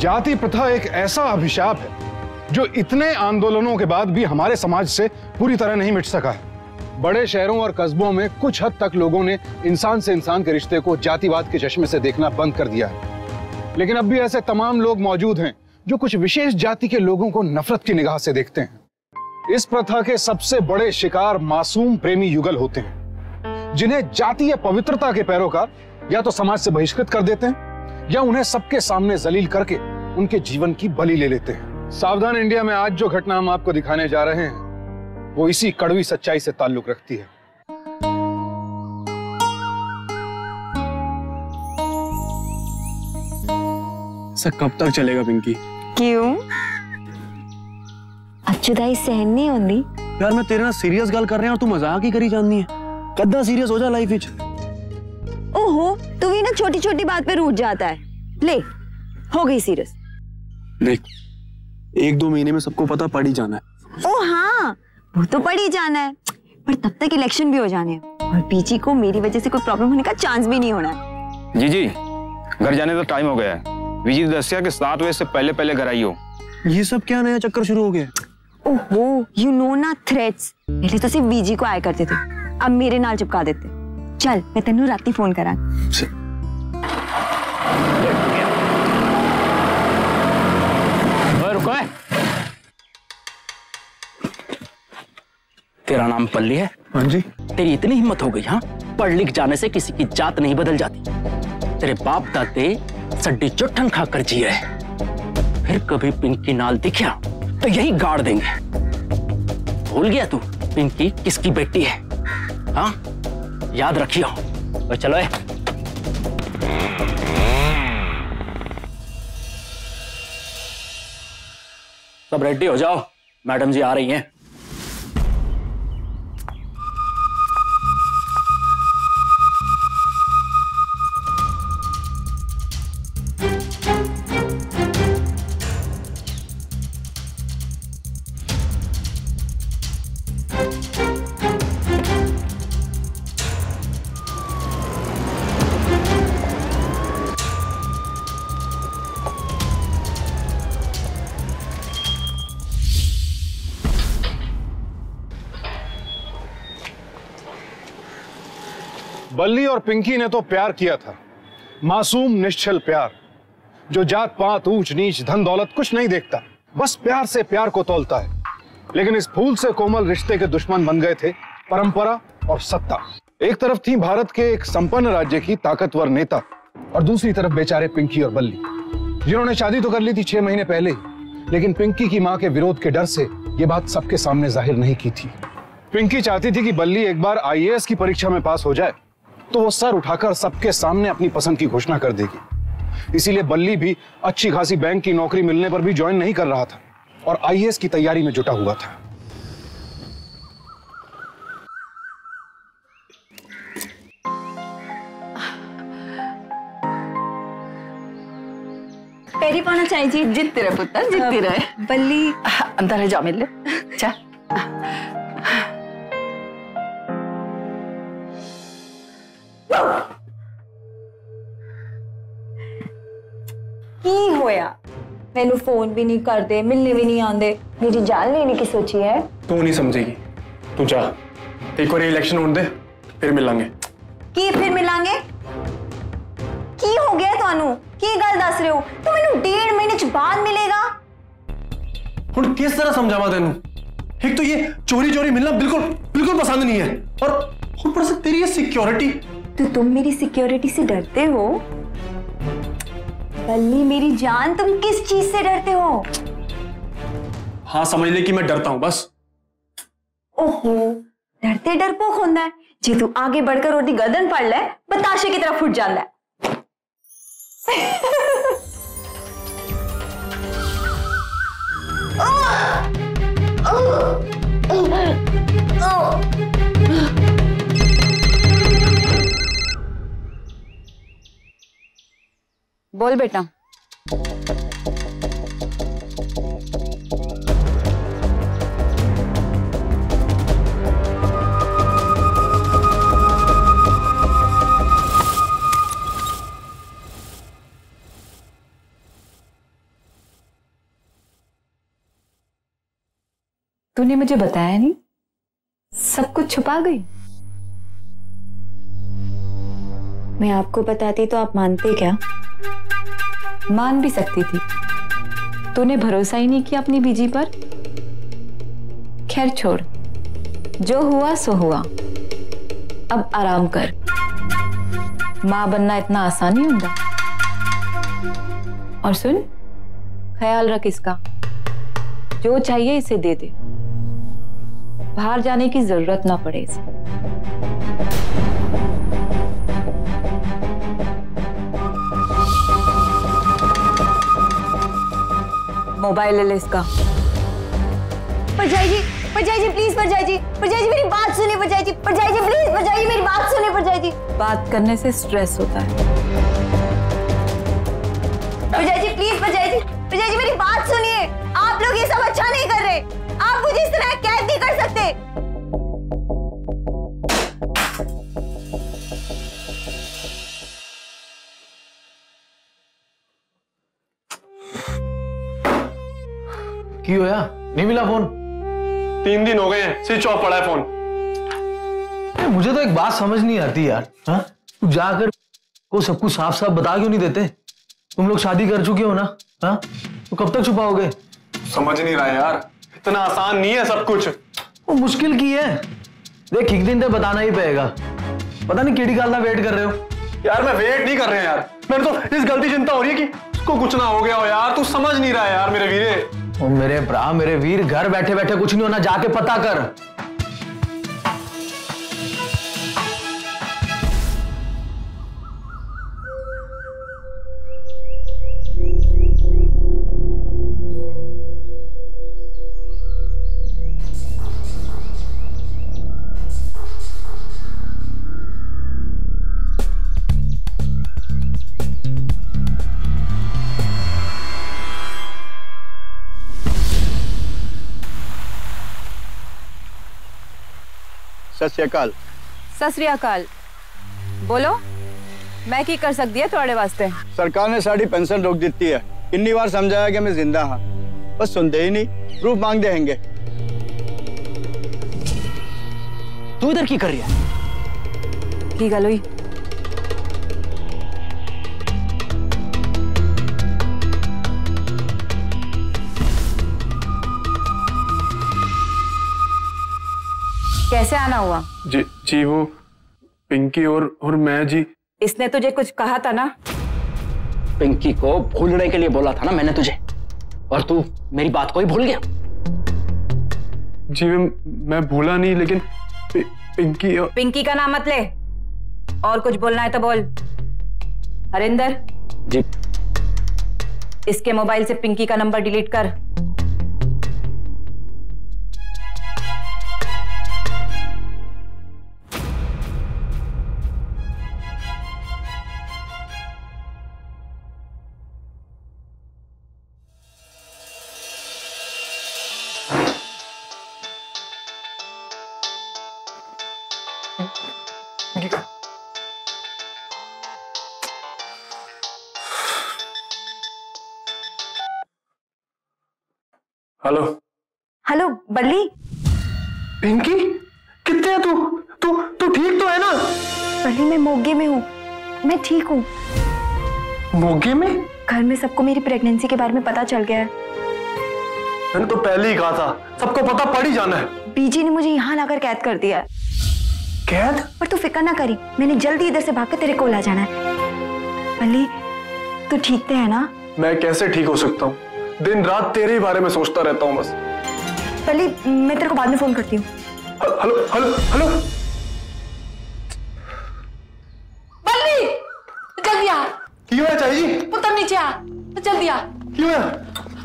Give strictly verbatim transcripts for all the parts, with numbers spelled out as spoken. जाति प्रथा एक ऐसा अभिशाप है जो इतने आंदोलनों के बाद भी हमारे समाज से पूरी तरह नहीं मिट सका है। बड़े शहरों और कस्बों में कुछ हद तक लोगों ने इंसान से इंसान के रिश्ते को जातिवाद के चश्मे से देखना बंद कर दिया है, लेकिन अब भी ऐसे तमाम लोग मौजूद हैं जो कुछ विशेष जाति के लोगों को नफरत की निगाह से देखते हैं। इस प्रथा के सबसे बड़े शिकार मासूम प्रेमी युगल होते हैं, जिन्हें जातीय पवित्रता के पैरोकार या तो समाज से बहिष्कृत कर देते हैं या उन्हें सबके सामने जलील करके उनके जीवन की बलि ले लेते हैं। सावधान इंडिया में आज जो घटना हम आपको दिखाने जा रहे हैं वो इसी कड़वी सच्चाई से ताल्लुक रखती है। सर, कब तक चलेगा पिंकी? क्यों? अच्छुताई सहन नहीं होंगी? यार मैं तेरे ना सीरियस गल कर रहे हैं और तू मजाक ही करी जानी है। कद्दा सीरियस हो जा लाइफ विच। ओहो, तू भी ना छोटी छोटी बात पे रूठ जाता है। ले, हो गई सीरियस। देख, एक दो महीने में सबको पता पड़ ही जाना है। ओ हाँ, वो तो पड़ ही जाना है, पर तब तक इलेक्शन भी हो जाने हैं और पीजी को मेरी वजह से कोई प्रॉब्लम होने का चांस भी नहीं होना है। जी जी, घर जाने का टाइम हो गया है। विजय दस्या के सात बजे से पहले पहले घर आई हो। ये सब क्या नया चक्कर शुरू हो गया? ओहो, यू नो ना थ्रेट्स। पहले तो सिर्फ विजय को आया करते थे, अब मेरे नाल चिपका देते। चल मैं तेनू राती फोन करा। रुको, तेरा नाम पल्ली है? हाँ जी। तेरी इतनी हिम्मत हो गई? हाँ, पढ़ लिख जाने से किसी की जात नहीं बदल जाती। तेरे बाप दादे सड्डी चुट्ठन खाकर जी रहे, फिर कभी पिंकी नाल दिखा तो यही गाड़ देंगे। भूल गया तू पिंकी किसकी बेटी है? हाँ, याद रखियो। तो चलो ए। सब रेडी हो जाओ, मैडम जी आ रही हैं। बल्ली और पिंकी ने तो प्यार किया था, मासूम निश्चल प्यार जो जात पात ऊंच नीच धन दौलत कुछ नहीं देखता, बस प्यार से प्यार को तोलता है। लेकिन इस फूल से कोमल रिश्ते के दुश्मन बन गए थे परंपरा और सत्ता। एक तरफ थी भारत के एक संपन्न राज्य की ताकतवर नेता और दूसरी तरफ बेचारे पिंकी और बल्ली, जिन्होंने शादी तो कर ली थी छह महीने पहले ही, लेकिन पिंकी की माँ के विरोध के डर से ये बात सबके सामने जाहिर नहीं की थी। पिंकी चाहती थी कि बल्ली एक बार आई ए एस की परीक्षा में पास हो जाए तो वो सर उठाकर सबके सामने अपनी पसंद की घोषणा कर देगी। इसीलिए बल्ली भी अच्छी खासी बैंक की नौकरी मिलने पर भी ज्वाइन नहीं कर रहा था और आई ए एस की तैयारी में जुटा हुआ था। पेरी पाना चाहिए। जीतती रहे पुत्र, जीतती रहे। बल्ली अंदर है, जा मिल ले। अच्छा की होया? मैंने फोन भी नहीं करते, मिलने भी नहीं आते। मेरी जान लेने की सोची है? तू नहीं समझेगी, तू जा। एक और इलेक्शन होने दे, फिर मिलांगे। की फिर मिलांगे? की हो गया थानू? की गल दस रहे हो? तू मैनू डेढ़ महीने च बाद मिलेगा? हुण किस तरह समझावा तैनू? एक तो ये चोरी चोरी मिलना बिल्कुल बिल्कुल पसंद नहीं है और ऊपर से तेरी ये सिक्योरिटी। तो तुम मेरी सिक्योरिटी से डरते हो? बल्ली मेरी जान, तुम किस चीज से डरते हो? हाँ, समझ ले कि मैं डरता हूँ बस। ओहो, डरते डरपोक होंदा है। जे तू आगे बढ़कर और दी गर्दन पड़ ले, बताशे की तरह फुट जांदा है। बोल बेटा। तूने मुझे बताया नहीं, सब कुछ छुपा गई। मैं आपको बताती तो आप मानते क्या? मान भी सकती थी, तूने भरोसा ही नहीं किया अपनी बीजी पर। खैर छोड़, जो हुआ सो हुआ, अब आराम कर। माँ बनना इतना आसान नहीं होगा। और सुन, ख्याल रख इसका, जो चाहिए इसे दे दे, बाहर जाने की जरूरत ना पड़े इसे। मोबाइल ले ले इसका। परजाई जी, परजाई जी प्लीज, परजाई जी, परजाई जी मेरी बात सुनिए, परजाई जी, परजाई जी प्लीज, परजाई जी मेरी बात सुनिए, परजाई जी। बात करने से स्ट्रेस होता है। परजाई जी प्लीज, परजाई जी, परजाई जी मेरी बात सुनिए। आप लोग ये सब अच्छा नहीं कर रहे, आप मुझे इस तरह कैद नहीं कर सकते। क्यों होया, नहीं मिला फोन? तीन दिन हो गए हैं, स्विच ऑफ पड़ा है फोन। मुझे तो एक बात समझ नहीं आती यार, तू जाकर को सब कुछ साफ साफ बता क्यों नहीं देते? तुम लोग शादी कर चुके हो ना, हा? तो कब तक छुपाओगे? समझ नहीं रहा यार, इतना आसान नहीं है सब कुछ। वो मुश्किल की है, देख एक दिन तो बताना ही पड़ेगा। पता नहीं केड़ी काल का वेट कर रहे हो यार। मैं वेट नहीं कर रहे यार, मेरे तो इस गलती चिंता हो रही है कि उसको कुछ ना हो गया हो यार। तू समझ नहीं रहा यार मेरे वीरे। ओ मेरे भ्रा, मेरे वीर, घर बैठे बैठे कुछ नहीं होना, जाके पता कर। सत श्री अकाल। सत श्री अकाल। बोलो, मैं की कर सकती है थोड़े वास्ते? सरकार ने साड़ी पेंशन रोक दी है, कितनी बार समझाया कि मैं जिंदा हाँ, बस सुनते ही नहीं, प्रूफ मांग देंगे। तू इधर की कर रही है? की गल हुई? कैसे आना हुआ? जी जी वो पिंकी और और मैं जी। इसने तुझे कुछ कहा था ना? पिंकी को भूलने के लिए बोला था ना मैंने तुझे, और तू मेरी बात को ही भूल गया। जी मैं भूला नहीं, लेकिन पि, पिंकी और... पिंकी का नाम मत ले, और कुछ बोलना है तो बोल। हरिंदर जी, इसके मोबाइल से पिंकी का नंबर डिलीट कर। Hello hello Balli. पिंकी कितने है तू? तू तू ठीक तो है ना? बल्ली मैं मोगे में हूँ, मैं ठीक हूँ। मोगे में? घर में सबको मेरी प्रेगनेंसी के बारे में पता चल गया है। मैंने तो पहले ही कहा था, सबको पता पड़ ही जाना है। बीजी ने मुझे यहाँ लाकर कैद कर दिया है। कैद? पर तू फिक्र ना करी, मैंने जल्दी इधर से भाग कर तेरे कोल आ जाना है। बल्ली तू ठीक तो है ना? मैं कैसे ठीक हो सकता हूँ, दिन रात तेरे ही बारे में सोचता रहता हूँ बस। बल्ली मैं तेरे को बाद में फोन करती हूँ। हेलो हेलो हेलो बल्ली, जल्दी आ। क्यों है चाची? उतर नीचे आ, जल्दी आ। क्यों है?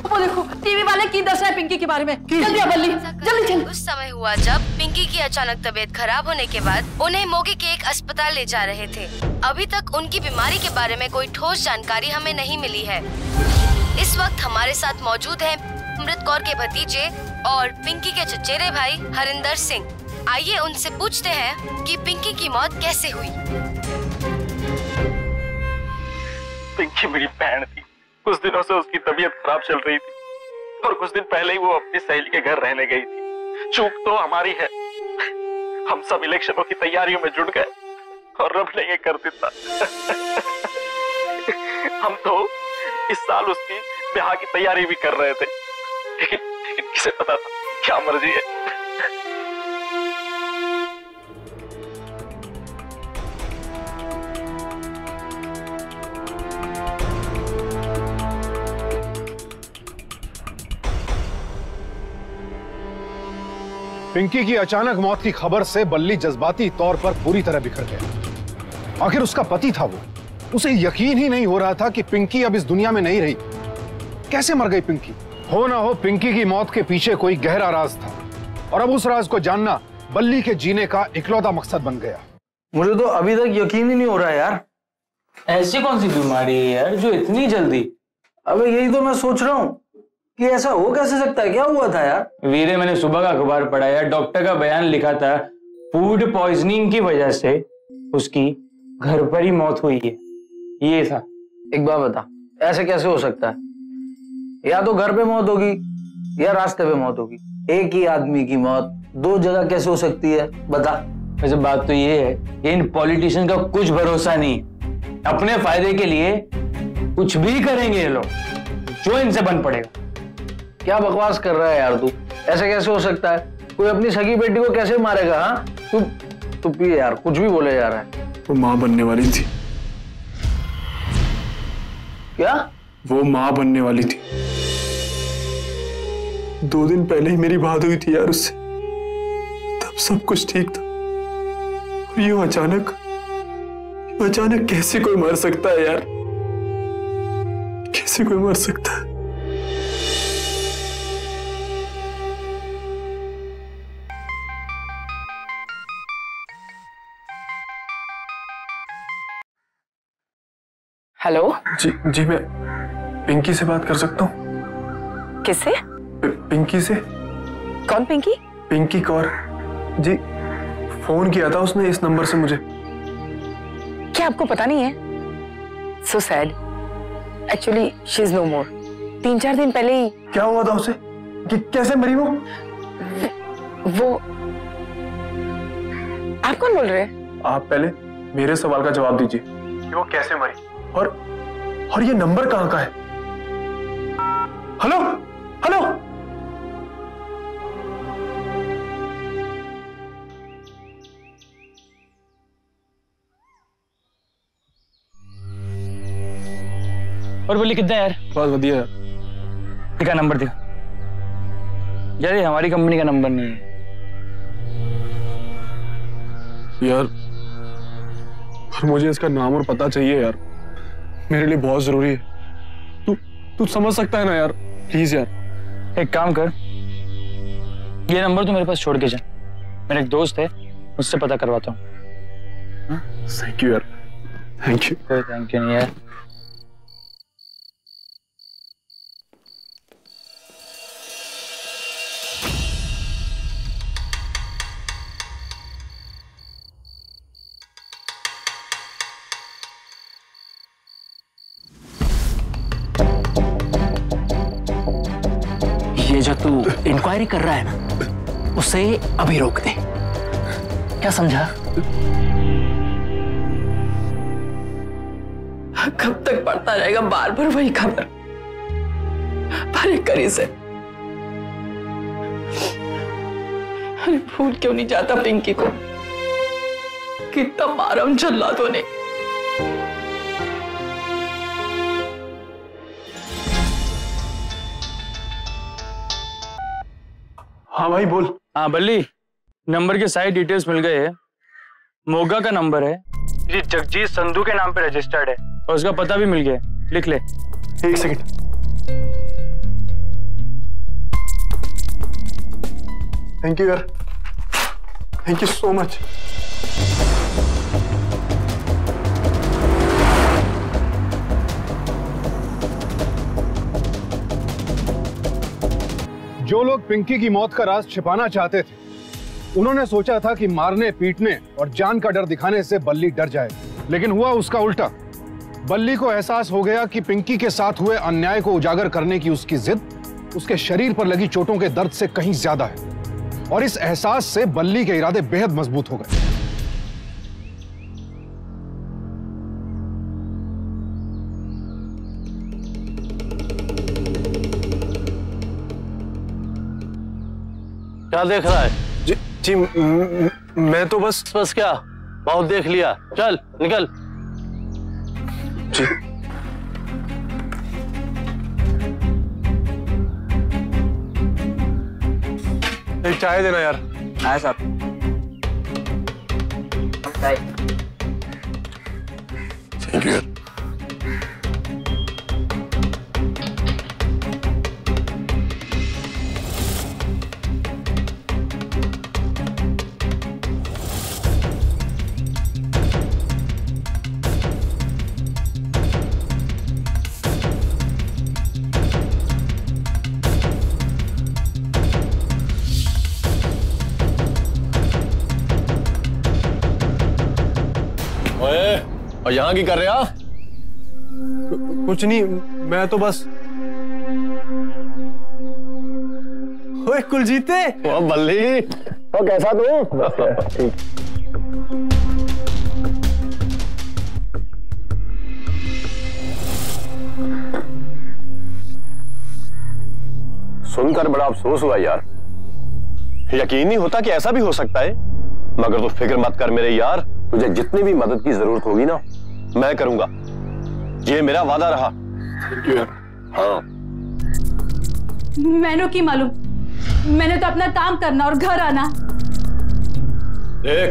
वो देखो टीवी वाले की दर्शा है पिंकी के बारे में। जल्दी आ बल्ली, जल्दी चल। उस समय हुआ जब पिंकी की अचानक तबीयत खराब होने के बाद उन्हें मोगे के एक अस्पताल ले जा रहे थे। अभी तक उनकी बीमारी के बारे में कोई ठोस जानकारी हमें नहीं मिली है। इस वक्त हमारे साथ मौजूद हैं अमृत कौर के भतीजे और पिंकी के चचेरे भाई हरिंदर सिंह। आइए उनसे पूछते हैं कि पिंकी की मौत कैसे हुई। पिंकी मेरी बहन थी, कुछ दिनों से उसकी तबीयत खराब चल रही थी और कुछ दिन पहले ही वो अपनी सहेली के घर रहने गई थी। चूक तो हमारी है, हम सब इलेक्शनों की तैयारियों में जुट गए और रब नहीं कर दिया। हम तो इस साल उसकी ब्याह की तैयारी भी कर रहे थे, लेकिन लेकिन किसे पता था क्या मर्जी है। पिंकी की अचानक मौत की खबर से बल्ली जज्बाती तौर पर पूरी तरह बिखर गया। आखिर उसका पति था वो, उसे यकीन ही नहीं हो रहा था कि पिंकी अब इस दुनिया में नहीं रही। कैसे मर गई पिंकी? हो ना हो, पिंकी की मौत के पीछे कोई गहरा राज था और अब उस राज को जानना बल्ली के जीने का इकलौता मकसद बन गया। मुझे तो अभी तक यकीन ही नहीं हो रहा यार, ऐसी कौन सी बीमारी है यार जो इतनी जल्दी? अब यही तो मैं सोच रहा हूँ कि ऐसा हो कैसे सकता है, क्या हुआ था यार? वीरे, मैंने सुबह का अखबार पढ़ा यार, डॉक्टर का बयान लिखा था फूड पॉइजनिंग की वजह से उसकी घर पर ही मौत हुई है। ये था। एक बार बता, ऐसे कैसे हो सकता है? या तो घर पे मौत होगी या रास्ते पे मौत होगी, एक ही आदमी की मौत दो जगह कैसे हो सकती है बता। वैसे बात तो ये है, इन पॉलिटिशियन का कुछ भरोसा नहीं, अपने फायदे के लिए कुछ भी करेंगे ये लोग, जो इनसे बन पड़ेगा। क्या बकवास कर रहा है यार तू, ऐसे कैसे हो सकता है? कोई अपनी सगी बेटी को कैसे मारेगा? हाँ तू तू भी यार कुछ भी बोले जा रहा है। वो माँ बनने वाली थी। क्या? वो माँ बनने वाली थी। दो दिन पहले ही मेरी बात हुई थी यार उससे, तब सब कुछ ठीक था। यूं अचानक यूं अचानक कैसे कोई मर सकता है यार, कैसे कोई मर सकता है? हेलो जी जी, मैं पिंकी से बात कर सकता हूँ? किससे? पिंकी से। कौन पिंकी? पिंकी कौर जी, फोन किया था उसने इस नंबर से मुझे। क्या आपको पता नहीं है? So sad, actually she is no more. तीन चार दिन पहले ही। क्या हुआ था उसे? कि कैसे मरी वो? वो आप कौन बोल रहे हैं? आप पहले मेरे सवाल का जवाब दीजिए कि वो कैसे मरी और और ये नंबर कहां का है? हेलो हेलो, और बोली कितना यार? बहुत बढ़िया यार। दिखा नंबर, दिखा यार। ये हमारी कंपनी का नंबर नहीं है यार, पर मुझे इसका नाम और पता चाहिए यार, मेरे लिए बहुत जरूरी है। तू तू समझ सकता है ना यार, प्लीज यार। एक काम कर, ये नंबर तो मेरे पास छोड़ के जा, मेरा एक दोस्त है उससे पता करवाता हूँ। थैंक यू यार, थैंक यू। कोई थैंक यू नहीं यार। जो तू इंक्वायरी कर रहा है ना, उसे अभी रोक दे। क्या समझा? कब तक पढ़ता रहेगा बार बार वही खबर, पर करी से? अरे भूल क्यों नहीं जाता पिंकी को? कितना मारा उन जल्लादों ने। हाँ भाई बोल। हाँ बल्ली, नंबर के सारी डिटेल्स मिल गए हैं। मोगा का नंबर है जी, जगजीत संधू के नाम पे रजिस्टर्ड है और उसका पता भी मिल गया है, लिख ले। एक सेकंड। थैंक यू यार, थैंक यू सो मच। जो लोग पिंकी की मौत का राज छिपाना चाहते थे, उन्होंने सोचा था कि मारने पीटने और जान का डर दिखाने से बल्ली डर जाए, लेकिन हुआ उसका उल्टा। बल्ली को एहसास हो गया कि पिंकी के साथ हुए अन्याय को उजागर करने की उसकी जिद उसके शरीर पर लगी चोटों के दर्द से कहीं ज्यादा है और इस एहसास से बल्ली के इरादे बेहद मजबूत हो गए। क्या देख रहा है? जी, जी मैं तो बस बस क्या बहुत देख लिया, चल निकल। जी एक चाय देना यार। आया साहब। Thank you. और यहाँ की कर रहे आप? कुछ नहीं, मैं तो बस। ओए कुलजीते, ओ बल्ली, तो कैसा तू? ठीक। सुनकर बड़ा अफसोस हुआ यार, यकीन नहीं होता कि ऐसा भी हो सकता है। मगर तो फिक्र मत कर मेरे यार, तुझे जितनी भी मदद की जरूरत होगी ना मैं करूंगा, ये मेरा वादा रहा। हाँ। मैंने की मालूम, मैंने तो अपना काम करना और घर आना। देख,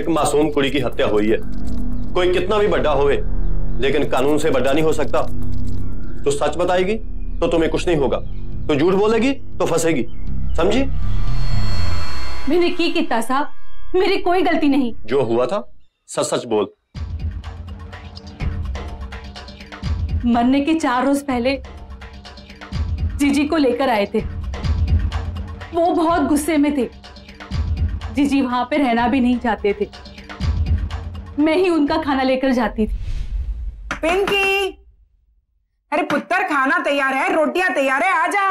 एक मासूम कुड़ी की हत्या हुई है, कोई कितना भी बड़ा होए, लेकिन कानून से बड़ा नहीं हो सकता। तो सच बताएगी तो तुम्हें कुछ नहीं होगा, तो झूठ बोलेगी तो फंसेगी, समझी? मैंने की किता साहब, मेरी कोई गलती नहीं। जो हुआ था सच सच बोल। मरने के चार रोज पहले जीजी को लेकर आए थे, वो बहुत गुस्से में थे। जीजी वहां पे रहना भी नहीं चाहते थे, मैं ही उनका खाना लेकर जाती थी। पिंकी, अरे पुत्र खाना तैयार है, रोटियां तैयार है, आ जा।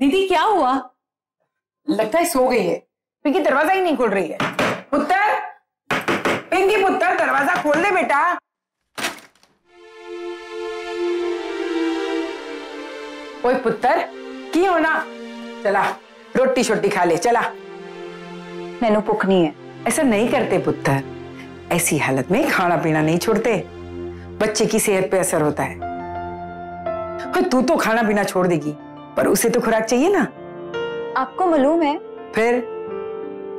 दीदी क्या हुआ? लगता है सो गई है। पिंकी दरवाजा ही नहीं खोल रही है। पुत्र, पिंकी पुत्र दरवाजा खोल दे बेटा। ओए पुत्तर की हो ना, चला रोटी शोटी खा ले, चला। मैनू भुख नहीं है। ऐसा नहीं करते पुत्तर, ऐसी हालत में खाना पीना नहीं छोड़ते, बच्चे की सेहत पे असर होता है। कोई तू तो खाना पीना छोड़ देगी, पर उसे तो खुराक चाहिए ना। आपको मालूम है? फिर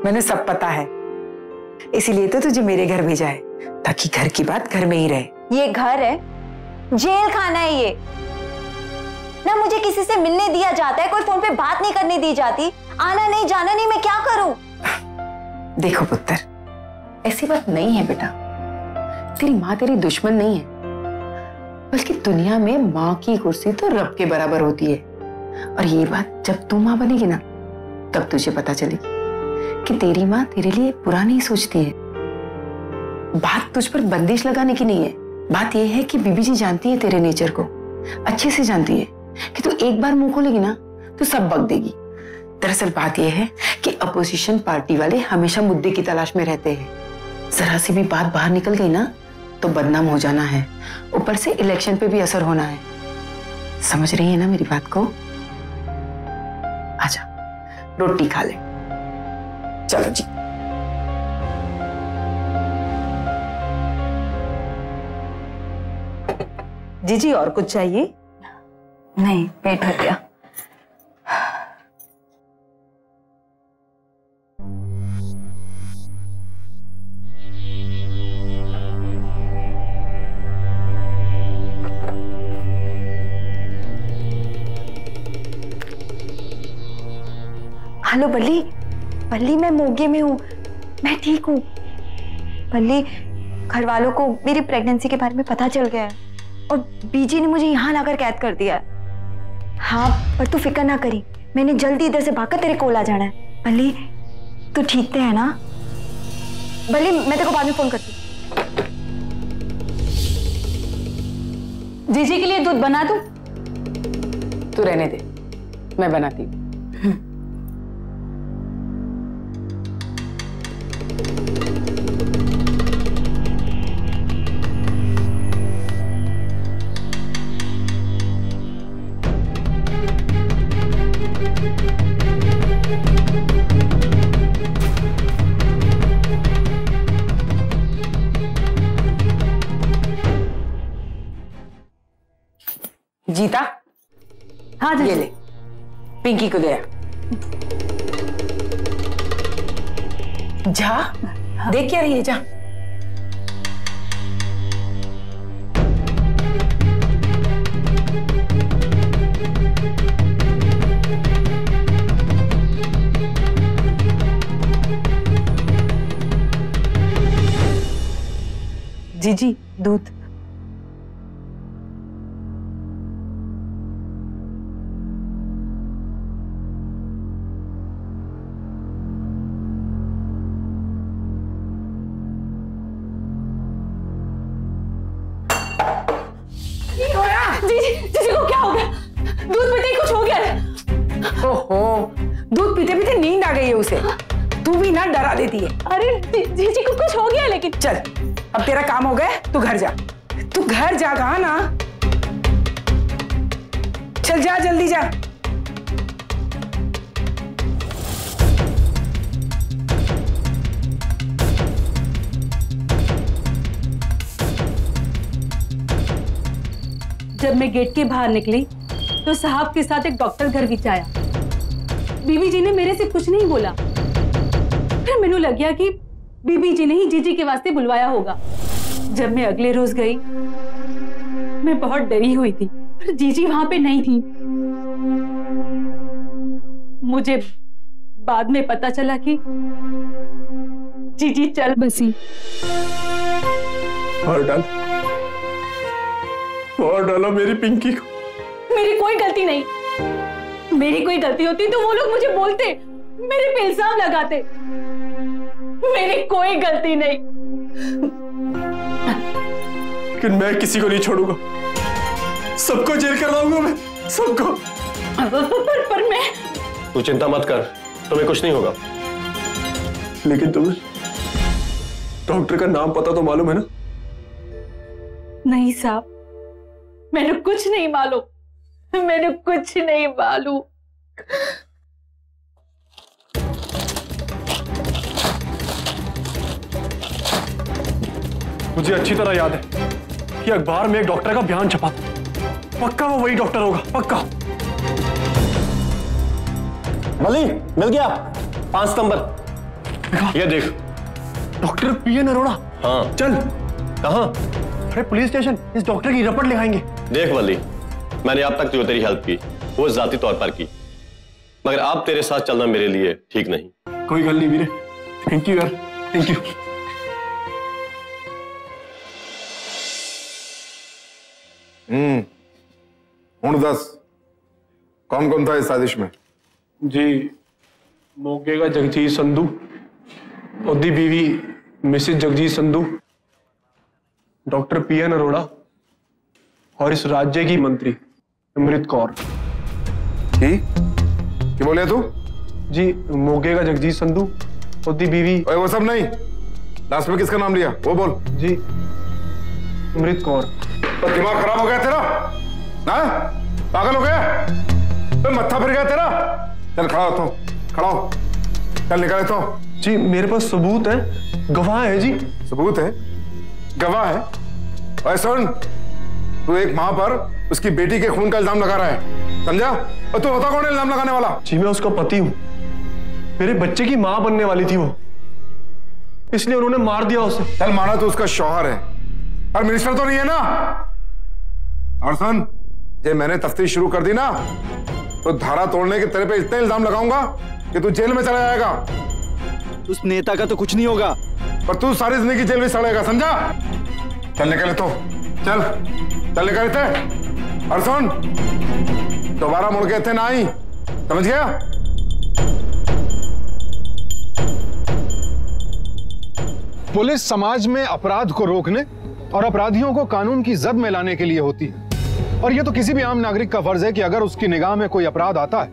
मैंने सब पता है, इसीलिए तो तुझे मेरे घर भेजा है, ताकि घर की बात घर में ही रहे। ये घर है, जेल खाना है ये ना। मुझे किसी से मिलने दिया जाता है, कोई फोन पे बात नहीं करने दी जाती, आना नहीं जाना नहीं, मैं क्या करूं? देखो पुत्र, ऐसी बात नहीं है बेटा, तेरी माँ तेरी दुश्मन नहीं है, बल्कि दुनिया में माँ की कुर्सी तो रब के बराबर होती है। और ये बात जब तू माँ बनेगी ना, तब तुझे पता चलेगी कि तेरी माँ तेरे लिए बुरा नहीं सोचती है। बात तुझ पर बंदिश लगाने की नहीं है, बात यह है कि बीबी जी जानती है तेरे नेचर को, अच्छे से जानती है कि तू एक बार मुंह खोलेगी ना तो सब बक देगी। दरअसल बात यह है कि अपोजिशन पार्टी वाले हमेशा मुद्दे की तलाश में रहते हैं, जरा सी भी बात बाहर निकल गई ना तो बदनाम हो जाना है, ऊपर से इलेक्शन पे भी असर होना है। समझ रही है ना मेरी बात को? आजा रोटी खा ले, चलो जी। जीजी और कुछ चाहिए? नहीं, पेट भर गया। हेलो बल्ली, बल्ली मैं मोगे में हूँ, मैं ठीक हूँ। बल्ली, घर वालों को मेरी प्रेगनेंसी के बारे में पता चल गया है और बीजी ने मुझे यहाँ लाकर कैद कर दिया है। हाँ, पर तू फिक्र ना करी, मैंने जल्दी इधर से भागकर तेरे कोल आ जाना है। बल्ली तू ठीक तो है ना? बल्ली मैं तेरे को बाद में फोन करती हूँ। जीजी के लिए दूध बना दूँ? तू रहने दे, मैं बनाती हूँ। जीता? हाँ ये ले, पिंकी को दे। जा, देख क्या रही है, जा। जी जी दूध। जब मैं गेट के बाहर निकली तो साहब के साथ एक डॉक्टर घर बीच आया। बीबी जी ने मेरे से कुछ नहीं बोला, फिर मैंने लग गया कि बीबी जी ने ही जीजी के वास्ते बुलवाया होगा। जब मैं अगले रोज गई मैं बहुत डरी हुई थी, पर जीजी वहां पे नहीं थी। मुझे बाद में पता चला कि जीजी चल बसी। और डाल और डाला मेरी पिंकी को। मेरी कोई गलती नहीं, मेरी कोई गलती होती तो वो लोग मुझे बोलते, मेरे पे इल्जाम लगाते। मेरी कोई गलती नहीं, लेकिन मैं किसी को नहीं छोड़ूंगा, सबको जेल करवाऊंगा मैं, सबको। पर, पर मैं। तू चिंता मत कर, तुम्हें कुछ नहीं होगा। लेकिन तुम्हें डॉक्टर का नाम पता तो मालूम है ना? नहीं साहब, मैंने कुछ नहीं मालूम, मैंने कुछ नहीं मालूम। मुझे अच्छी तरह याद है कि अखबार में एक डॉक्टर का बयान छपा था। पक्का वो वही डॉक्टर होगा, पक्का। बल्ली मिल गया पांच सितंबर। ये देख, डॉक्टर पी एन अरोड़ा। हाँ चल। कहाँ? अरे पुलिस स्टेशन, इस डॉक्टर की रपट लिखाएंगे। देख बल्ली, मैंने अब तक जो तेरी हेल्प की वो जाती तौर पर की, मगर आप तेरे साथ चलना मेरे लिए ठीक नहीं। कोई गल नहीं वीरे, थैंक यू यार, थैंक यू। हम्म, हुण दस कौन कौन था इस साजिश में? जी, मोगे का जगजीत संधू, ओदी बीवी Mrs Jagjit Sandhu, doctor P N Arora और इस राज्य की मंत्री अमृत कौर। जी, क्या बोले तू? जी, मोगे का जगजीत संधू, ओदी बीवी। ओए वो सब नहीं, लास्ट में किसका नाम लिया वो बोल। जी, अमृत कौर। तो दिमाग खराब हो गया तेरा ना? पागल हो गया? तो मत्था फिर गया तेरा? चल खड़ा होता हूँ, खड़ा हो, चल निकाले तो। जी मेरे पास सबूत है, गवाह है। जी सबूत है, गवाह है। और सुन, तू एक माँ पर उसकी बेटी के खून का इल्जाम लगा रहा है, समझा? और तू होता कौन है इल्जाम लगाने वाला? जी मैं उसका पति हूँ, मेरे बच्चे की माँ बनने वाली थी वो, इसलिए उन्होंने मार दिया उसे। चल माना तू उसका शौहर है, पर मिनिस्टर तो नहीं है ना। और सुन, जब मैंने तफ्तीश शुरू कर दी ना तो धारा तोड़ने के तेरे पे इतने इल्जाम लगाऊंगा कि तू जेल में चला जाएगा। उस नेता का तो कुछ नहीं होगा, पर तू सारी जिंदगी जेल में सड़ेगा, समझा? चल निकले तो, चल चल निकले थे। और सुन, दोबारा मुड़ के थे ना आई, समझ गया? पुलिस समाज में अपराध को रोकने और अपराधियों को कानून की जद में लाने के लिए होती है, और यह तो किसी भी आम नागरिक का फर्ज है कि अगर उसकी निगाह में कोई अपराध आता है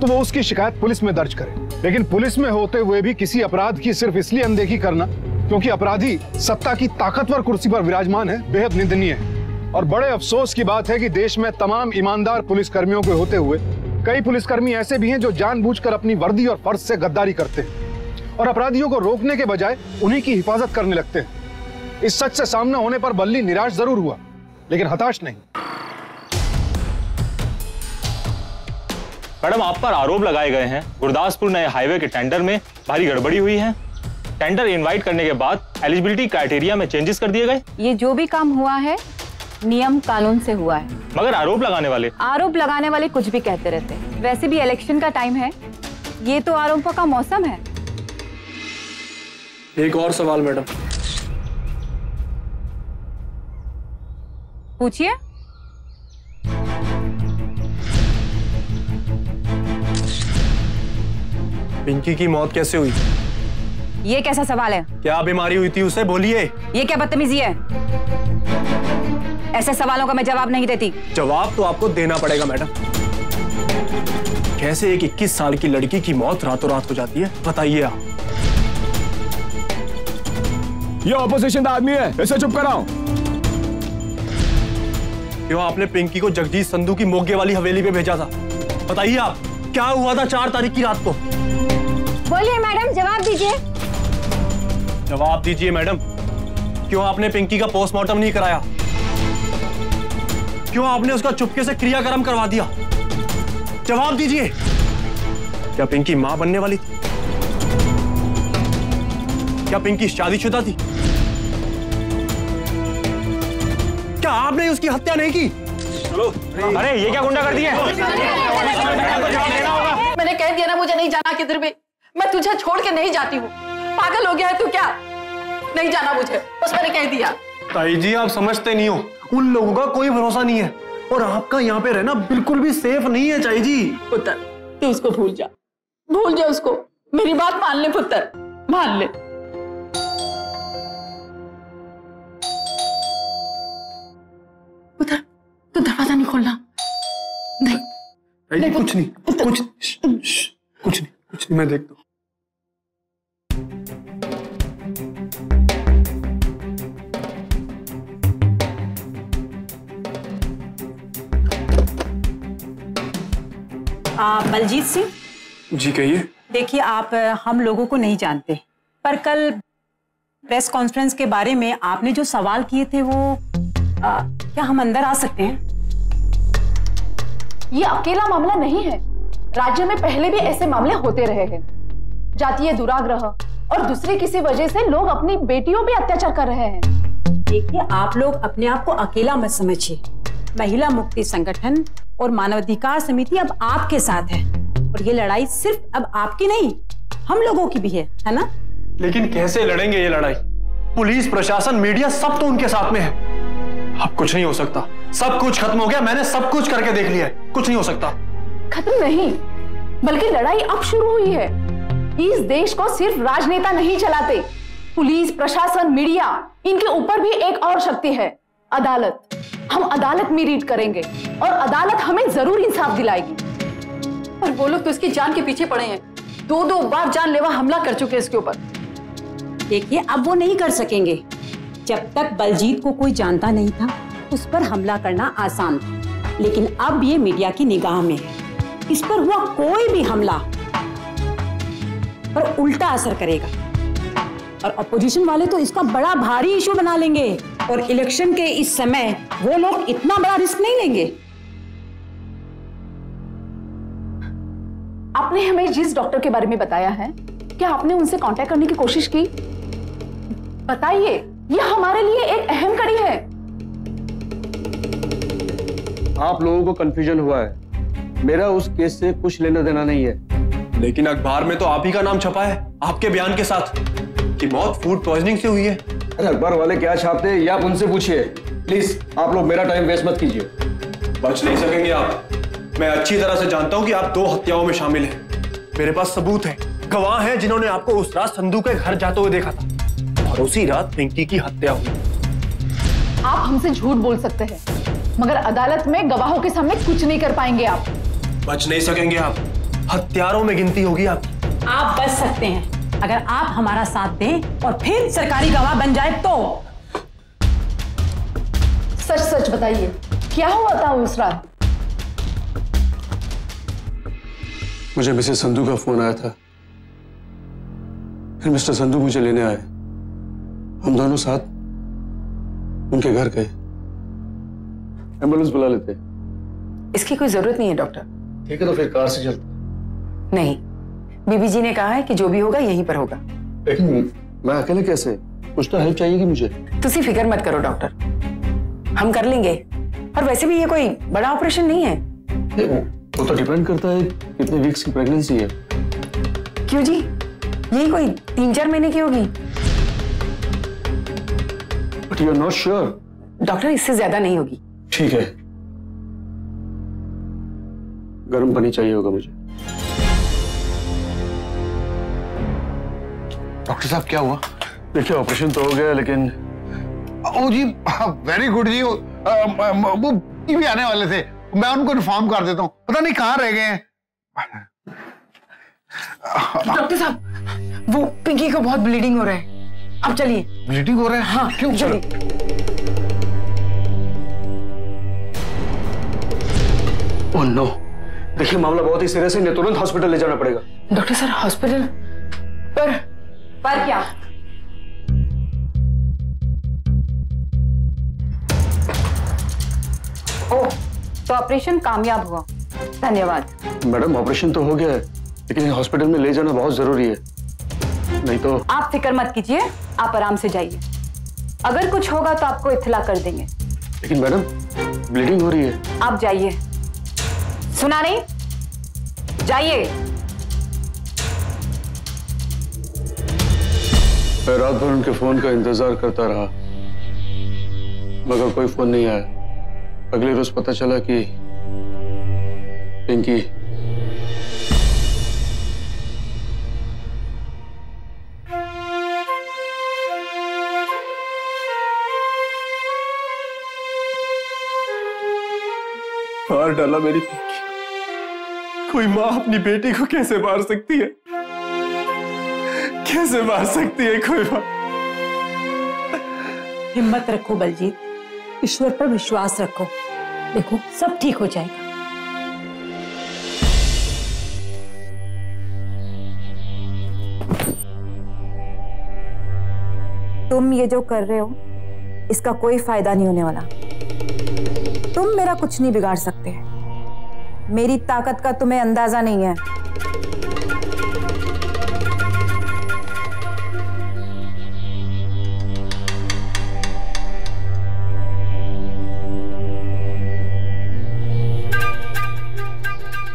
तो वो उसकी शिकायत पुलिस में दर्ज करे। लेकिन पुलिस में होते हुए भी किसी अपराध की सिर्फ इसलिए अनदेखी करना क्योंकि अपराधी सत्ता की ताकतवर कुर्सी पर विराजमान है, बेहद निंदनीय है। और बड़े अफसोस की बात है कि देश में तमाम ईमानदार पुलिसकर्मियों के होते हुए कई पुलिसकर्मी ऐसे भी हैं जो जानबूझकर अपनी वर्दी और फर्ज से गद्दारी करते हैं और अपराधियों को रोकने के बजाय उन्हीं की हिफाजत करने लगते हैं। इस सच से सामना होने पर बल्ली निराश जरूर हुआ, लेकिन हताश नहीं। मैडम, आप पर आरोप लगाए गए हैं गुरदासपुर नए हाईवे के टेंडर में भारी गड़बड़ी हुई है। टेंडर इनवाइट करने के बाद एलिजिबिलिटी क्राइटेरिया में चेंजेस कर दिए गए। ये जो भी काम हुआ है नियम कानून से हुआ है। मगर आरोप लगाने वाले आरोप लगाने वाले कुछ भी कहते रहते हैं। वैसे भी इलेक्शन का टाइम है, ये तो आरोपों का मौसम है। एक और सवाल मैडम पूछिए। पिंकी की मौत कैसे हुई? ये कैसा सवाल है? क्या बीमारी हुई थी उसे? बोलिए। ये क्या बदतमीजी है? ऐसे सवालों का मैं जवाब नहीं देती। जवाब तो आपको देना पड़ेगा मैडम। कैसे एक इक्कीस साल की लड़की की मौत रातों रात हो जाती है, बताइए आप। ये ऑपोजिशन का आदमी है, इसे चुप कराओ। क्यों आपने पिंकी को जगजीत संधू की मोगे वाली हवेली पे भेजा था? बताइए आप, क्या हुआ था चार तारीख की रात को? बोलिए मैडम, जवाब दीजिए। जवाब दीजिए मैडम। क्यों आपने पिंकी का पोस्टमार्टम नहीं कराया? क्यों आपने उसका चुपके से क्रियाकर्म करवा दिया? जवाब दीजिए। क्या पिंकी मां बनने वाली थी? क्या पिंकी शादीशुदा थी? क्या आपने उसकी हत्या नहीं की? चलो। अरे ये क्या गुंडागर्दी है? मैंने कह दिया ना मुझे नहीं जाना किधर भी। मैं तुझे छोड़ के नहीं जाती हूँ। पागल हो गया है तू क्या? नहीं जाना मुझे, बस मैंने कह दिया। ताई जी आप समझते नहीं हो, उन लोगों का कोई भरोसा नहीं है और आपका यहाँ पे रहना बिल्कुल भी सेफ नहीं है ताई जी। पुत्र तू उसको भूल जा, भूल जा उसको। मेरी बात मान ले पुत्र, मान ले। पुत्र तू दरवाजा नहीं खोलना। नहीं ताई जी, कुछ नहीं कुछ कुछ नहीं कुछ नहीं मैं देखता हूँ। बलजीत सिंह जी कहिए। देखिए आप हम लोगों को नहीं जानते, पर कल प्रेस कॉन्फ्रेंस के बारे में आपने जो सवाल किए थे वो आ, क्या हम अंदर आ सकते हैं? ये अकेला मामला नहीं है, राज्य में पहले भी ऐसे मामले होते रहे हैं। जातीय दुराग्रह और दूसरी किसी वजह से लोग अपनी बेटियों पे अत्याचार कर रहे हैं। देखिए आप लोग अपने आप को अकेला मत समझिए। महिला मुक्ति संगठन और मानवाधिकार समिति अब आपके साथ है और ये लड़ाई सिर्फ अब आपकी नहीं हम लोगों की भी है, है ना? लेकिन कैसे लड़ेंगे ये लड़ाई? पुलिस, प्रशासन, मीडिया सब तो उनके साथ में है। अब कुछ नहीं हो सकता, सब कुछ खत्म हो गया। मैंने सब कुछ करके देख लिया, कुछ नहीं हो सकता। खत्म नहीं बल्कि लड़ाई अब शुरू हुई है। इस देश को सिर्फ राजनेता नहीं चलाते, पुलिस, प्रशासन, मीडिया, इनके ऊपर भी एक और शक्ति है, अदालत। हम अदालत में रीड करेंगे और अदालत हमें जरूर इंसाफ दिलाएगी। पर वो लोग तो इसकी जान के पीछे पड़े हैं, दो दो बार जानलेवा हमला कर चुके हैं इसके ऊपर। देखिए अब वो नहीं कर सकेंगे। जब तक बलजीत को कोई जानता नहीं था उस पर हमला करना आसान था, लेकिन अब ये मीडिया की निगाह में है। इस पर हुआ कोई भी हमला पर उल्टा असर करेगा और अपोजिशन वाले तो इसका बड़ा भारी इशू बना लेंगे और इलेक्शन के इस समय वो लोग इतना बड़ा रिस्क नहीं लेंगे। आपने हमें जिस डॉक्टर के बारे में बताया है, क्या आपने उनसे कांटेक्ट करने की कोशिश की? बताइए, यह हमारे लिए एक अहम कड़ी है। आप लोगों को कंफ्यूजन हुआ है। मेरा उस केस से कुछ लेना देना नहीं है। लेकिन अखबार में तो आप ही का नाम छपा है, आपके बयान के साथ कि मौत फूड पॉइजनिंग से हुई है। अखबार वाले क्या छापते हैं या आप उनसे पूछिए। प्लीज आप लोग मेरा टाइम वेस्ट मत कीजिए। बच नहीं सकेंगे आप। मैं अच्छी तरह से जानता हूं कि आप दो हत्याओं में शामिल हैं। मेरे पास सबूत हैं, गवाह हैं जिन्होंने आपको उस रात संधू के घर जाते हुए देखा था और उसी रात पिंकी की हत्या हुई। आप हमसे झूठ बोल सकते हैं मगर अदालत में गवाहों के सामने कुछ नहीं कर पाएंगे। आप बच नहीं सकेंगे। आप हत्यारों में गिनती होगी आपकी। आप बच सकते हैं अगर आप हमारा साथ दें और फिर सरकारी गवाह बन जाए तो। सच सच बताइए क्या हुआ था उस रात? मुझे मिसेस संधू का फोन आया था, फिर मिस्टर संधू मुझे लेने आए। हम दोनों साथ उनके घर गए। एम्बुलेंस बुला लेते। इसकी कोई जरूरत नहीं है डॉक्टर, ठीक है तो फिर कार से चलते। नहीं, बीबी जी ने कहा है कि जो भी होगा यहीं पर होगा। लेकिन मैं अकेले कैसे? कुछ तो हेल्प चाहिएगी मुझे। तुसी फिक्र मत करो डॉक्टर, हम कर लेंगे। और वैसे भी ये कोई बड़ा ऑपरेशन नहीं है। वो तो डिपेंड करता है कितने वीक्स की प्रेगनेंसी है। क्यों जी? यही कोई तीन चार महीने की होगी। But you are not sure? Doctor इससे ज्यादा नहीं होगी। ठीक है, गर्म पानी चाहिए होगा मुझे। डॉक्टर साहब क्या हुआ? देखिए ऑपरेशन तो हो गया लेकिन ओ जी वेरी गुड जी, वो भी आने वाले थे, मैं उनको इन्फॉर्म कर देता हूँ, पता नहीं कहाँ रह गए हैं। डॉक्टर साहब वो पिंकी को बहुत ब्लीडिंग हो रहा है, अब चलिए। ब्लीडिंग हो रहा है? हाँ क्यों? चलिए। ओह नो, देखिए मामला बहुत ही सीरियस है, तुरंत हॉस्पिटल ले जाना पड़ेगा। डॉक्टर सर हॉस्पिटल पर पर क्या? ओ, तो ऑपरेशन कामयाब हुआ, धन्यवाद। मैडम ऑपरेशन तो हो गया है लेकिन हॉस्पिटल में ले जाना बहुत जरूरी है, नहीं तो। आप फिक्र मत कीजिए, आप आराम से जाइए, अगर कुछ होगा तो आपको इत्तला कर देंगे। लेकिन मैडम ब्लीडिंग हो रही है। आप जाइए, सुना नहीं, जाइए। मैं रात भर उनके फोन का इंतजार करता रहा मगर कोई फोन नहीं आया। अगले रोज पता चला कि पिंकी मार डाला। मेरी पिंकी, कोई माँ अपनी बेटी को कैसे मार सकती है? कैसे मार सकती है कोई माँ? हिम्मत रखो बलजीत, ईश्वर पर विश्वास रखो, देखो सब ठीक हो जाएगा। तुम ये जो कर रहे हो इसका कोई फायदा नहीं होने वाला। तुम मेरा कुछ नहीं बिगाड़ सकते, मेरी ताकत का तुम्हें अंदाजा नहीं है।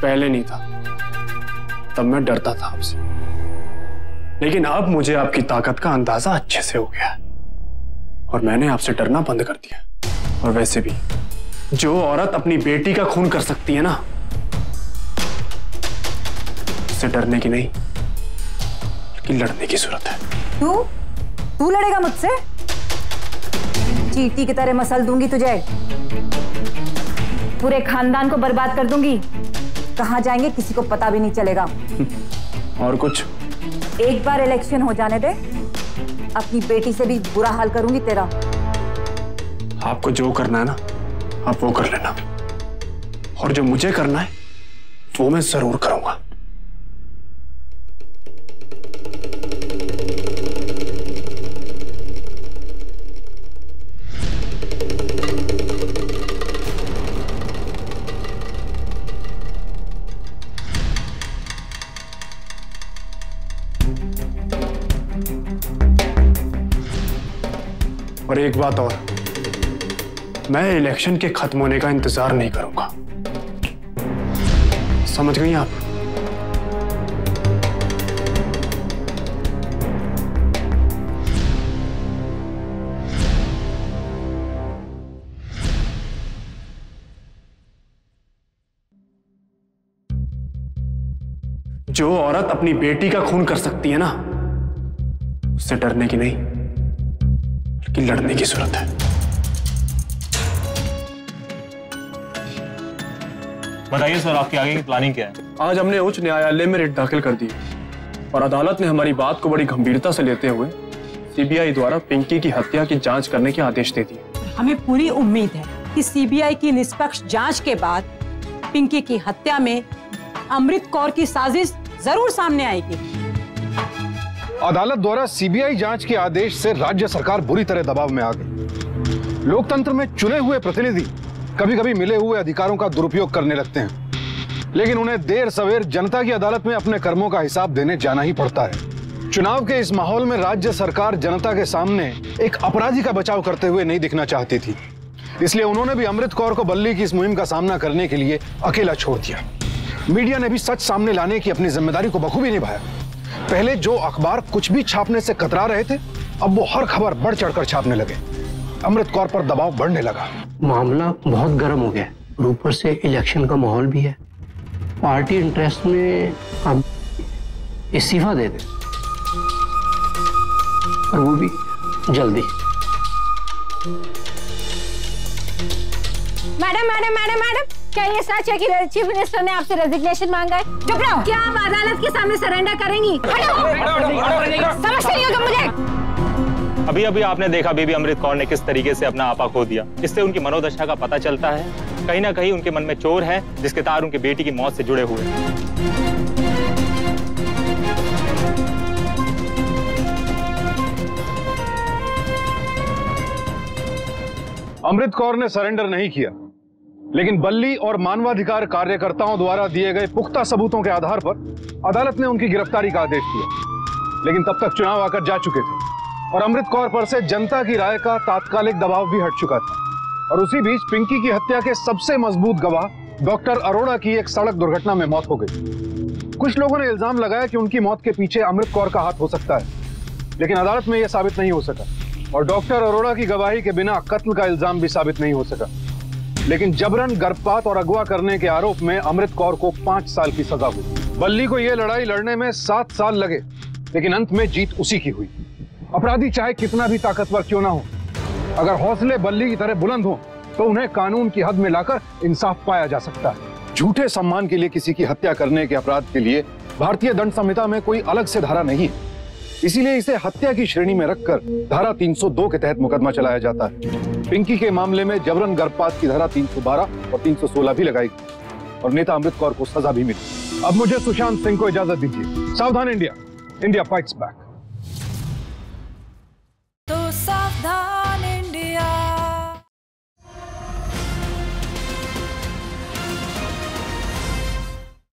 पहले नहीं था, तब मैं डरता था आपसे, लेकिन अब मुझे आपकी ताकत का अंदाजा अच्छे से हो गया है और मैंने आपसे डरना बंद कर दिया। और वैसे भी जो औरत अपनी बेटी का खून कर सकती है ना, उससे डरने की नहीं बल्कि लड़ने की जरूरत है। तू तू लड़ेगा मुझसे? चींटी की तरह मसल दूंगी तुझे, पूरे खानदान को बर्बाद कर दूंगी। कहाँ जाएंगे किसी को पता भी नहीं चलेगा। और कुछ? एक बार इलेक्शन हो जाने दे, अपनी बेटी से भी बुरा हाल करूंगी तेरा। आपको जो करना है ना आप वो कर लेना, और जो मुझे करना है वो मैं जरूर करूंगा। और एक बात और, मैं इलेक्शन के खत्म होने का इंतजार नहीं करूंगा, समझ गई आप? जो औरत अपनी बेटी का खून कर सकती है ना, उससे डरने की नहीं कि लड़ने की जरूरत है। बताइए सर, आपकी आगे की प्लानिंग क्या है? आज हमने उच्च न्यायालय में रिट दाखिल कर दी और अदालत ने हमारी बात को बड़ी गंभीरता से लेते हुए सीबीआई द्वारा पिंकी की हत्या की जांच करने के आदेश दे दिए। हमें पूरी उम्मीद है कि सीबीआई की निष्पक्ष जांच के बाद पिंकी की हत्या में अमृत कौर की साजिश जरूर सामने आएगी। अदालत द्वारा सीबीआई जांच के आदेश से राज्य सरकार बुरी तरह दबाव में आ गई। लोकतंत्र में चुने हुए प्रतिनिधि कभी कभी मिले हुए अधिकारों का दुरुपयोग करने लगते हैं, लेकिन उन्हें देर सवेर जनता की अदालत में अपने कर्मों का हिसाब देने जाना ही पड़ता है। चुनाव के इस माहौल में राज्य सरकार जनता के सामने एक अपराधी का बचाव करते हुए नहीं दिखना चाहती थी, इसलिए उन्होंने भी अमृत कौर को बल्ली की इस मुहिम का सामना करने के लिए अकेला छोड़ दिया। मीडिया ने भी सच सामने लाने की अपनी जिम्मेदारी को बखूबी निभाया। पहले जो अखबार कुछ भी छापने से कतरा रहे थे, अब वो हर खबर बढ़ चढ़कर छापने लगे। अमृत कौर पर दबाव बढ़ने लगा। मामला बहुत गर्म हो गया, ऊपर से इलेक्शन का माहौल भी है। पार्टी इंटरेस्ट में अब इस्तीफा दे दे, और वो भी जल्दी। मैडम मैडम मैडम मैडम, क्या ये सच है कि चीफ मिनिस्टर ने आपसे रेजिग्नेशन मांगा है? चुप रहो। क्या आप अदालत के सामने सरेंडर करेंगी? समझ नहीं होगा मुझे। अभी अभी आपने देखा बीबी अमृत कौर ने किस तरीके से अपना आपा खो दिया। इससे उनकी मनोदशा का पता चलता है, कहीं ना कहीं उनके मन में चोर है जिसके तार उनकी बेटी की मौत से जुड़े हुए हैं। अमृत कौर ने सरेंडर नहीं किया, लेकिन बल्ली और मानवाधिकार कार्यकर्ताओं द्वारा दिए गए पुख्ता सबूतों के आधार पर अदालत ने उनकी गिरफ्तारी का आदेश दिया। लेकिन तब तक चुनाव आकर जा चुके थे और अमृत कौर पर से जनता की राय का तात्कालिक दबाव भी हट चुका था। और उसी बीच पिंकी की हत्या के सबसे मजबूत गवाह डॉक्टर अरोड़ा की एक सड़क दुर्घटना में मौत हो गई। कुछ लोगों ने इल्जाम लगाया कि उनकी मौत के पीछे अमृत कौर का हाथ हो सकता है, लेकिन अदालत में यह साबित नहीं हो सका और डॉक्टर अरोड़ा की गवाही के बिना कत्ल का इल्जाम भी साबित नहीं हो सका। लेकिन जबरन गर्भपात और अगवा करने के आरोप में अमृत कौर को पांच साल की सजा हुई। बल्ली को यह लड़ाई लड़ने में सात साल लगे, लेकिन अंत में जीत उसी की हुई। अपराधी चाहे कितना भी ताकतवर क्यों ना हो, अगर हौसले बल्ली की तरह बुलंद हो तो उन्हें कानून की हद में लाकर इंसाफ पाया जा सकता है। झूठे सम्मान के लिए किसी की हत्या करने के अपराध के लिए भारतीय दंड संहिता में कोई अलग से धारा नहीं है, इसीलिए इसे हत्या की श्रेणी में रखकर धारा तीन सौ दो के तहत मुकदमा चलाया जाता है। पिंकी के मामले में जबरन गर्भपात की धारा तीन सौ बारह और तीन सौ सोलह भी लगाई और नेता अमृत कौर को सजा भी मिली। अब मुझे सुशांत सिंह को इजाजत दीजिए। सावधान इंडिया, इंडिया फाइट्स बैक।